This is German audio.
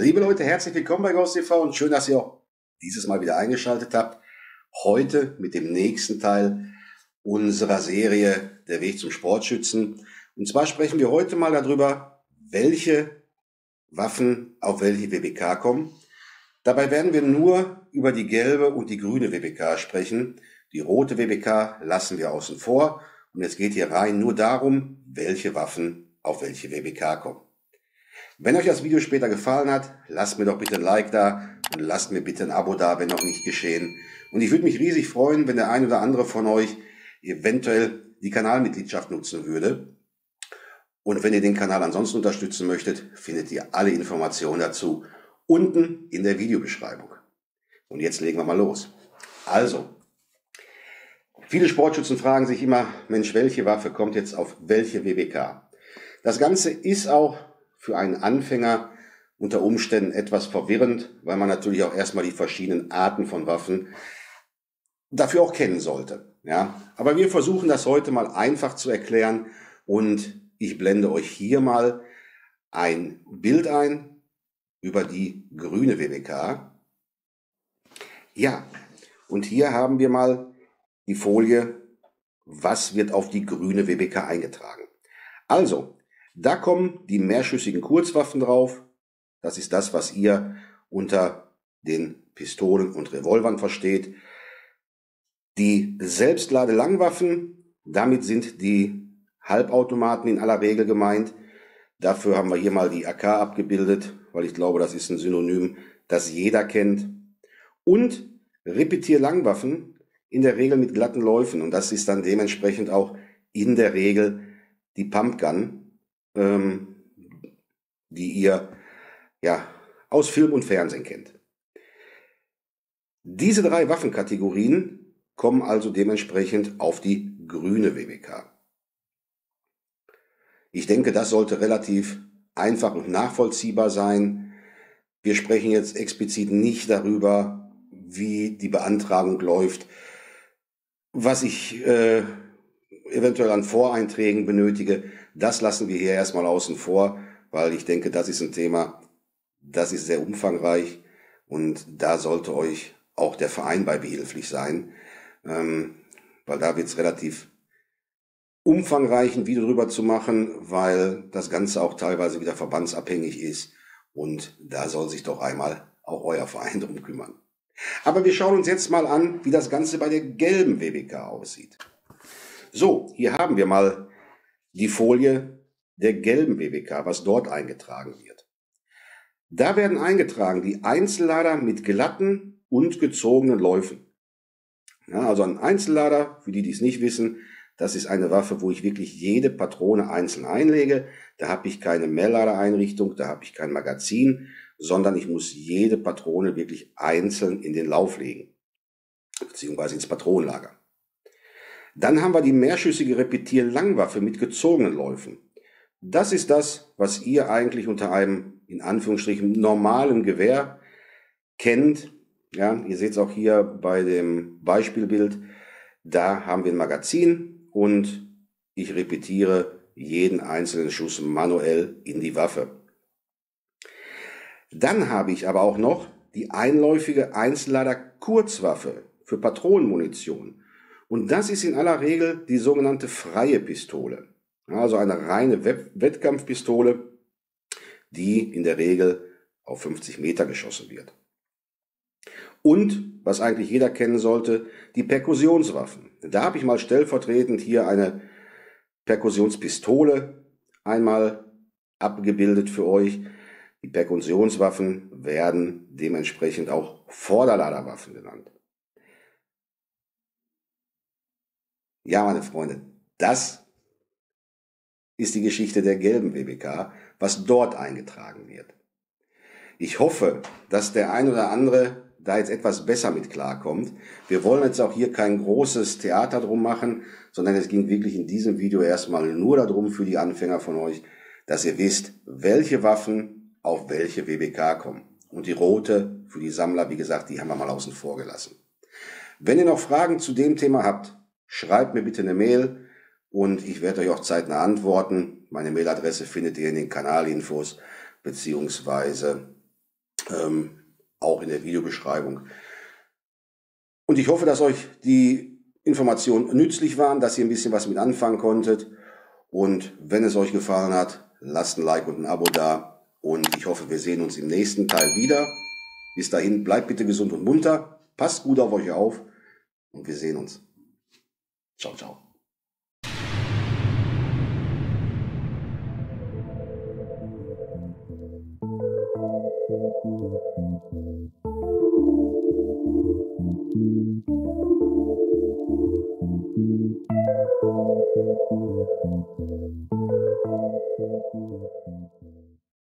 Liebe Leute, herzlich willkommen bei Ghost TV und schön, dass ihr auch dieses Mal wieder eingeschaltet habt. Heute mit dem nächsten Teil unserer Serie Der Weg zum Sportschützen. Und zwar sprechen wir heute mal darüber, welche Waffen auf welche WBK kommen. Dabei werden wir nur über die gelbe und die grüne WBK sprechen. Die rote WBK lassen wir außen vor. Und es geht hier rein nur darum, welche Waffen auf welche WBK kommen. Wenn euch das Video später gefallen hat, lasst mir doch bitte ein Like da und lasst mir bitte ein Abo da, wenn noch nicht geschehen. Und ich würde mich riesig freuen, wenn der ein oder andere von euch eventuell die Kanalmitgliedschaft nutzen würde. Und wenn ihr den Kanal ansonsten unterstützen möchtet, findet ihr alle Informationen dazu unten in der Videobeschreibung. Und jetzt legen wir mal los. Also, viele Sportschützen fragen sich immer, Mensch, welche Waffe kommt jetzt auf welche WBK? Das Ganze ist auch für einen Anfänger unter Umständen etwas verwirrend, weil man natürlich auch erstmal die verschiedenen Arten von Waffen dafür auch kennen sollte. Ja? Aber wir versuchen das heute mal einfach zu erklären und ich blende euch hier mal ein Bild ein über die grüne WBK. Ja, und hier haben wir mal die Folie, was wird auf die grüne WBK eingetragen. Also, da kommen die mehrschüssigen Kurzwaffen drauf. Das ist das, was ihr unter den Pistolen und Revolvern versteht. Die Selbstladelangwaffen, damit sind die Halbautomaten in aller Regel gemeint. Dafür haben wir hier mal die AK abgebildet, weil ich glaube, das ist ein Synonym, das jeder kennt. Und Repetierlangwaffen, in der Regel mit glatten Läufen. Und das ist dann dementsprechend auch in der Regel die Pumpgun, die ihr ja aus Film und Fernsehen kennt. Diese drei Waffenkategorien kommen also dementsprechend auf die grüne WBK. Ich denke, das sollte relativ einfach und nachvollziehbar sein. Wir sprechen jetzt explizit nicht darüber, wie die Beantragung läuft, was ich eventuell an Voreinträgen benötige. Das lassen wir hier erstmal außen vor, weil ich denke, das ist ein Thema, das ist sehr umfangreich und da sollte euch auch der Verein bei behilflich sein, weil da wird es relativ umfangreich, ein Video drüber zu machen, weil das Ganze auch teilweise wieder verbandsabhängig ist und da soll sich doch einmal auch euer Verein drum kümmern. Aber wir schauen uns jetzt mal an, wie das Ganze bei der gelben WBK aussieht. So, hier haben wir mal die Folie der gelben WBK, was dort eingetragen wird. Da werden eingetragen die Einzellader mit glatten und gezogenen Läufen. Ja, also ein Einzellader, für die, die es nicht wissen, das ist eine Waffe, wo ich wirklich jede Patrone einzeln einlege. Da habe ich keine Mehrladereinrichtung, da habe ich kein Magazin, sondern ich muss jede Patrone wirklich einzeln in den Lauf legen, beziehungsweise ins Patronenlager. Dann haben wir die mehrschüssige Repetierlangwaffe mit gezogenen Läufen. Das ist das, was ihr eigentlich unter einem, in Anführungsstrichen, normalen Gewehr kennt. Ja, ihr seht es auch hier bei dem Beispielbild. Da haben wir ein Magazin und ich repetiere jeden einzelnen Schuss manuell in die Waffe. Dann habe ich aber auch noch die einläufige Einzellader-Kurzwaffe für Patronenmunition. Und das ist in aller Regel die sogenannte freie Pistole. Also eine reine Wettkampfpistole, die in der Regel auf 50 Meter geschossen wird. Und, was eigentlich jeder kennen sollte, die Perkussionswaffen. Da habe ich mal stellvertretend hier eine Perkussionspistole einmal abgebildet für euch. Die Perkussionswaffen werden dementsprechend auch Vorderladerwaffen genannt. Ja, meine Freunde, das ist die Geschichte der gelben WBK, was dort eingetragen wird. Ich hoffe, dass der ein oder andere da jetzt etwas besser mit klarkommt. Wir wollen jetzt auch hier kein großes Theater drum machen, sondern es ging wirklich in diesem Video erstmal nur darum für die Anfänger von euch, dass ihr wisst, welche Waffen auf welche WBK kommen. Und die rote für die Sammler, wie gesagt, die haben wir mal außen vor gelassen. Wenn ihr noch Fragen zu dem Thema habt, schreibt mir bitte eine Mail und ich werde euch auch zeitnah antworten. Meine Mailadresse findet ihr in den Kanalinfos beziehungsweise auch in der Videobeschreibung. Und ich hoffe, dass euch die Informationen nützlich waren, dass ihr ein bisschen was mit anfangen konntet. Und wenn es euch gefallen hat, lasst ein Like und ein Abo da. Und ich hoffe, wir sehen uns im nächsten Teil wieder. Bis dahin, bleibt bitte gesund und munter. Passt gut auf euch auf. Und wir sehen uns. Ciao, ciao.